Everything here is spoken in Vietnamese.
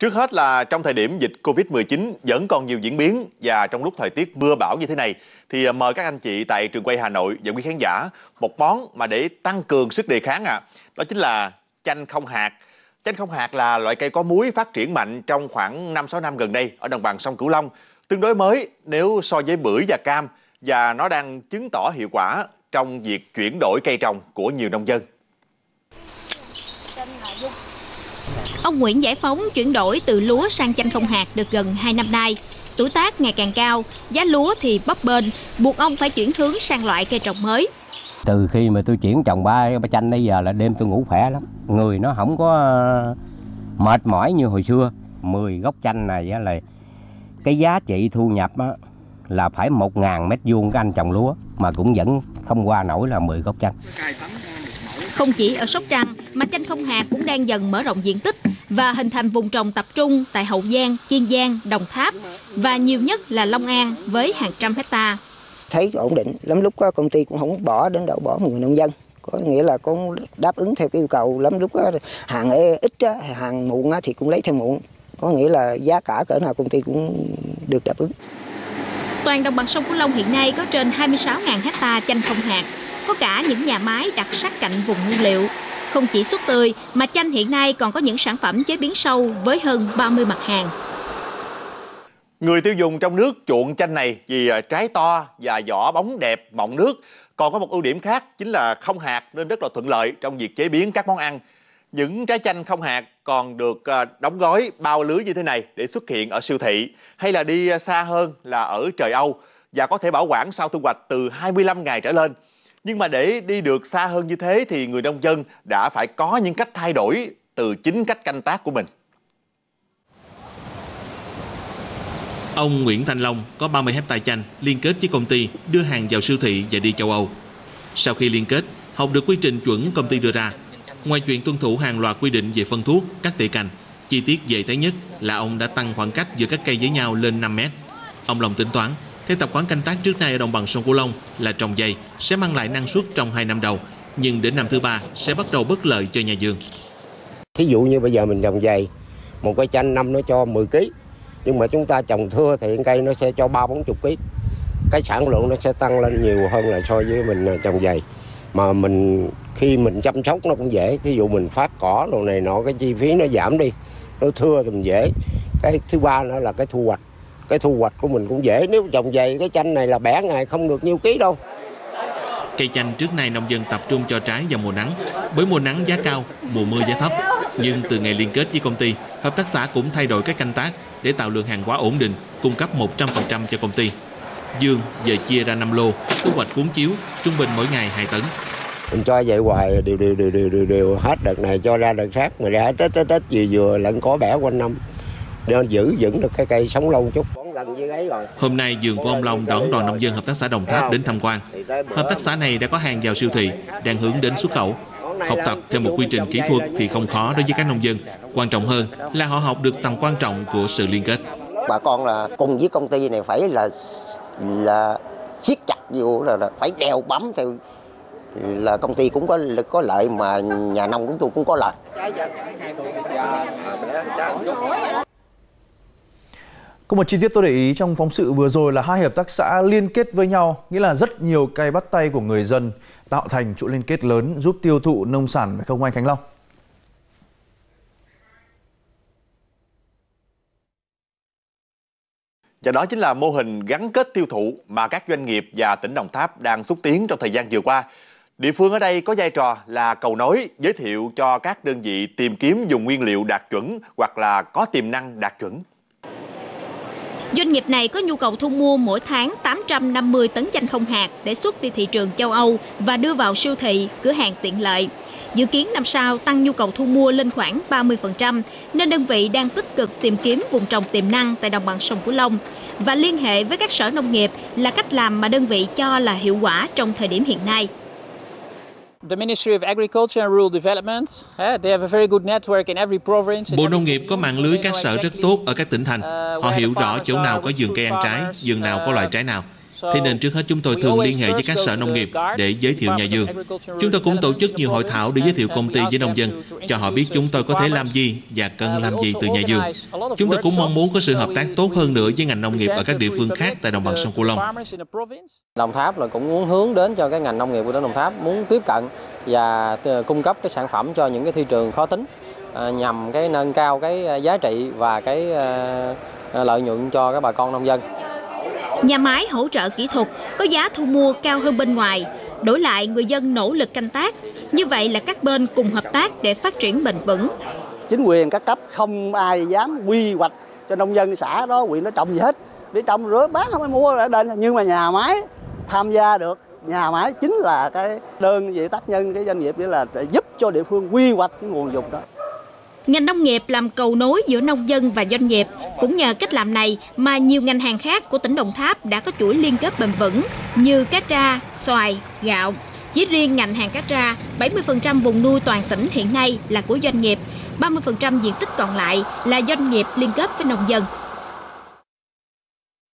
Trước hết là trong thời điểm dịch Covid-19 vẫn còn nhiều diễn biến và trong lúc thời tiết mưa bão như thế này thì mời các anh chị tại trường quay Hà Nội và quý khán giả một món mà để tăng cường sức đề kháng ạ. Đó chính là chanh không hạt. Chanh không hạt là loại cây có múi phát triển mạnh trong khoảng 5-6 năm gần đây ở đồng bằng sông Cửu Long, tương đối mới nếu so với bưởi và cam, và nó đang chứng tỏ hiệu quả trong việc chuyển đổi cây trồng của nhiều nông dân. Ông Nguyễn Giải Phóng chuyển đổi từ lúa sang chanh không hạt được gần 2 năm nay. Tuổi tác ngày càng cao, giá lúa thì bấp bênh, buộc ông phải chuyển hướng sang loại cây trồng mới. Từ khi mà tôi chuyển trồng ba chanh bây giờ là đêm tôi ngủ khỏe lắm. Người nó không có mệt mỏi như hồi xưa. 10 gốc chanh này là cái giá trị thu nhập là phải 1.000 m² các anh trồng lúa mà cũng vẫn không qua nổi là 10 gốc chanh. Không chỉ ở Sóc Trăng mà chanh không hạt cũng đang dần mở rộng diện tích và hình thành vùng trồng tập trung tại Hậu Giang, Kiên Giang, Đồng Tháp và nhiều nhất là Long An với hàng trăm hecta. Thấy ổn định lắm, lúc đó công ty cũng không bỏ đến độ bỏ người nông dân, có nghĩa là cũng đáp ứng theo cái yêu cầu lắm. Lúc đó hàng ít hàng muộn thì cũng lấy theo muộn, có nghĩa là giá cả cỡ nào công ty cũng được đáp ứng. Toàn đồng bằng sông Cửu Long hiện nay có trên 26.000 hecta chanh không hạt, có cả những nhà máy đặt sát cạnh vùng nguyên liệu. Không chỉ xuất tươi mà chanh hiện nay còn có những sản phẩm chế biến sâu với hơn 30 mặt hàng. Người tiêu dùng trong nước chuộng chanh này vì trái to và vỏ bóng đẹp, mọng nước. Còn có một ưu điểm khác chính là không hạt nên rất là thuận lợi trong việc chế biến các món ăn. Những trái chanh không hạt còn được đóng gói bao lưới như thế này để xuất hiện ở siêu thị hay là đi xa hơn là ở trời Âu, và có thể bảo quản sau thu hoạch từ 25 ngày trở lên. Nhưng mà để đi được xa hơn như thế thì người nông dân đã phải có những cách thay đổi từ chính cách canh tác của mình. Ông Nguyễn Thanh Long có 30 hecta chanh liên kết với công ty đưa hàng vào siêu thị và đi châu Âu. Sau khi liên kết, học được quy trình chuẩn công ty đưa ra. Ngoài chuyện tuân thủ hàng loạt quy định về phân thuốc, các tỉa cành, chi tiết về tái nhất là ông đã tăng khoảng cách giữa các cây với nhau lên 5 mét. Ông Long tính toán, theo tập quán canh tác trước nay ở đồng bằng sông Cửu Long là trồng dày sẽ mang lại năng suất trong 2 năm đầu, nhưng đến năm thứ 3 sẽ bắt đầu bất lợi cho nhà vườn. Thí dụ như bây giờ mình trồng dày, một cây chanh năm nó cho 10 kg, nhưng mà chúng ta trồng thưa thì cây nó sẽ cho 30-40 kg. Cái sản lượng nó sẽ tăng lên nhiều hơn là so với mình trồng dày. Mà khi mình chăm sóc nó cũng dễ, thí dụ mình phát cỏ đồ này nọ, cái chi phí nó giảm đi, nó thưa thì mình dễ. Cái thứ ba nữa là cái thu hoạch của mình cũng dễ. Nếu trồng dày cái chanh này là bẻ ngày không được nhiêu ký đâu. Cây chanh trước nay nông dân tập trung cho trái vào mùa nắng, bởi mùa nắng giá cao, mùa mưa giá thấp. Nhưng từ ngày liên kết với công ty, hợp tác xã cũng thay đổi cách canh tác để tạo lượng hàng hóa ổn định, cung cấp 100% cho công ty. Dương giờ chia ra 5 lô, thu hoạch cuốn chiếu, trung bình mỗi ngày 2 tấn. Mình cho vậy hoài đều hết đợt này cho ra đợt khác, mà ra tết gì vừa lẫn có bẻ quanh năm. Nên giữ vững được cái cây sống lâu chút. Hôm nay vườn của ông Long đón đoàn nông dân hợp tác xã Đồng Tháp đến tham quan. Hợp tác xã này đã có hàng vào siêu thị, đang hướng đến xuất khẩu. Học tập theo một quy trình kỹ thuật thì không khó đối với các nông dân. Quan trọng hơn là họ học được tầm quan trọng của sự liên kết. Bà con là cùng với công ty này phải là siết chặt vô, là phải đeo bám theo, là công ty cũng có lợi mà nhà nông của tôi cũng có lợi. Có một chi tiết tôi để ý trong phóng sự vừa rồi là hai hợp tác xã liên kết với nhau, nghĩa là rất nhiều cây bắt tay của người dân tạo thành chuỗi liên kết lớn giúp tiêu thụ nông sản, phải không anh Khánh Long? Và đó chính là mô hình gắn kết tiêu thụ mà các doanh nghiệp và tỉnh Đồng Tháp đang xúc tiến trong thời gian vừa qua. Địa phương ở đây có vai trò là cầu nối giới thiệu cho các đơn vị tìm kiếm dùng nguyên liệu đạt chuẩn hoặc là có tiềm năng đạt chuẩn. Doanh nghiệp này có nhu cầu thu mua mỗi tháng 850 tấn chanh không hạt để xuất đi thị trường châu Âu và đưa vào siêu thị, cửa hàng tiện lợi. Dự kiến năm sau tăng nhu cầu thu mua lên khoảng 30%, nên đơn vị đang tích cực tìm kiếm vùng trồng tiềm năng tại đồng bằng sông Cửu Long và liên hệ với các sở nông nghiệp là cách làm mà đơn vị cho là hiệu quả trong thời điểm hiện nay. Bộ Nông nghiệp có mạng lưới các sở rất tốt ở các tỉnh thành. Họ hiểu rõ chỗ nào có vườn cây ăn trái, vườn nào có loại trái nào. Thế nên trước hết chúng tôi thường liên hệ với các sở nông nghiệp để giới thiệu nhà vườn. Chúng tôi cũng tổ chức nhiều hội thảo để giới thiệu công ty với nông dân, cho họ biết chúng tôi có thể làm gì và cần làm gì từ nhà vườn. Chúng tôi cũng mong muốn có sự hợp tác tốt hơn nữa với ngành nông nghiệp ở các địa phương khác tại đồng bằng sông Cửu Long. Đồng Tháp là cũng muốn hướng đến cho cái ngành nông nghiệp của tỉnh Đồng Tháp, muốn tiếp cận và cung cấp cái sản phẩm cho những cái thị trường khó tính, nhằm cái nâng cao cái giá trị và cái lợi nhuận cho các bà con nông dân. Nhà máy hỗ trợ kỹ thuật có giá thu mua cao hơn bên ngoài, đổi lại người dân nỗ lực canh tác. Như vậy là các bên cùng hợp tác để phát triển bền vững. Chính quyền các cấp không ai dám quy hoạch cho nông dân xã đó, huyện nó trồng gì hết. Để trồng rửa bán không ai mua ở đây, nhưng mà nhà máy tham gia được. Nhà máy chính là cái đơn vị tác nhân, cái doanh nghiệp để là giúp cho địa phương quy hoạch cái nguồn dùng đó. Ngành nông nghiệp làm cầu nối giữa nông dân và doanh nghiệp. Cũng nhờ cách làm này mà nhiều ngành hàng khác của tỉnh Đồng Tháp đã có chuỗi liên kết bền vững như cá tra, xoài, gạo. Chỉ riêng ngành hàng cá tra, 70% vùng nuôi toàn tỉnh hiện nay là của doanh nghiệp, 30% diện tích còn lại là doanh nghiệp liên kết với nông dân.